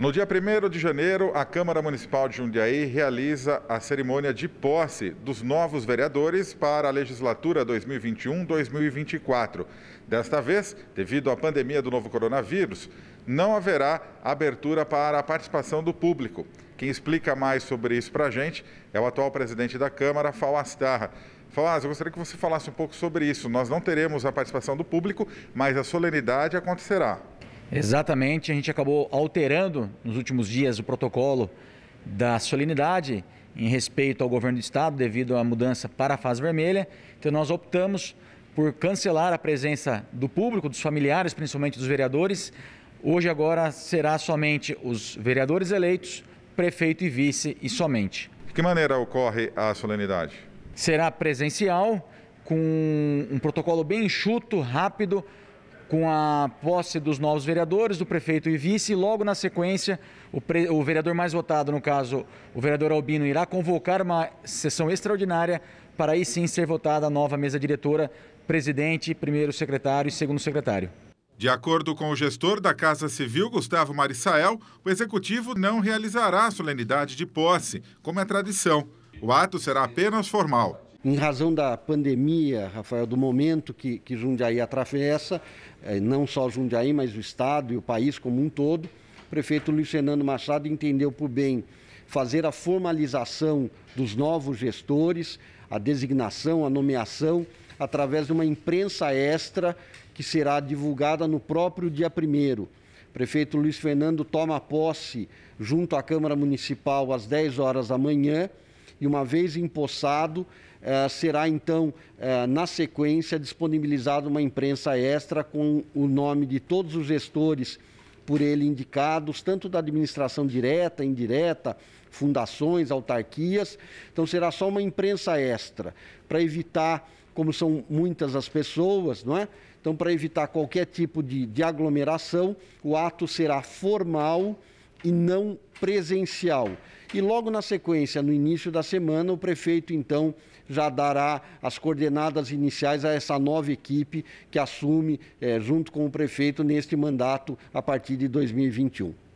No dia 1º de janeiro, a Câmara Municipal de Jundiaí realiza a cerimônia de posse dos novos vereadores para a legislatura 2021-2024. Desta vez, devido à pandemia do novo coronavírus, não haverá abertura para a participação do público. Quem explica mais sobre isso para a gente é o atual presidente da Câmara, Falastarra. Falastarra, eu gostaria que você falasse um pouco sobre isso. Nós não teremos a participação do público, mas a solenidade acontecerá. Exatamente, a gente acabou alterando nos últimos dias o protocolo da solenidade em respeito ao governo do estado devido à mudança para a fase vermelha. Então nós optamos por cancelar a presença do público, dos familiares, principalmente dos vereadores. Hoje agora será somente os vereadores eleitos, prefeito e vice e somente. De que maneira ocorre a solenidade? Será presencial, com um protocolo bem enxuto, rápido, com a posse dos novos vereadores, do prefeito e vice, e logo na sequência o vereador mais votado, no caso o vereador Albino, irá convocar uma sessão extraordinária para aí sim ser votada a nova mesa diretora, presidente, primeiro secretário e segundo secretário. De acordo com o gestor da Casa Civil, Gustavo Marisael, o executivo não realizará a solenidade de posse, como é tradição. O ato será apenas formal. Em razão da pandemia, Rafael, do momento que Jundiaí atravessa, não só Jundiaí, mas o estado e o país como um todo, o prefeito Luiz Fernando Machado entendeu por bem fazer a formalização dos novos gestores, a designação, a nomeação, através de uma imprensa extra que será divulgada no próprio dia 1º. O prefeito Luiz Fernando toma posse junto à Câmara Municipal às 10 horas da manhã, e uma vez empossado, será então, na sequência, disponibilizado uma imprensa extra com o nome de todos os gestores por ele indicados, tanto da administração direta, indireta, fundações, autarquias. Então será só uma imprensa extra, para evitar, como são muitas as pessoas, não é? Então, para evitar qualquer tipo de aglomeração, o ato será formal e não presencial. E logo na sequência, no início da semana, o prefeito então já dará as coordenadas iniciais a essa nova equipe que assume junto com o prefeito neste mandato a partir de 2021.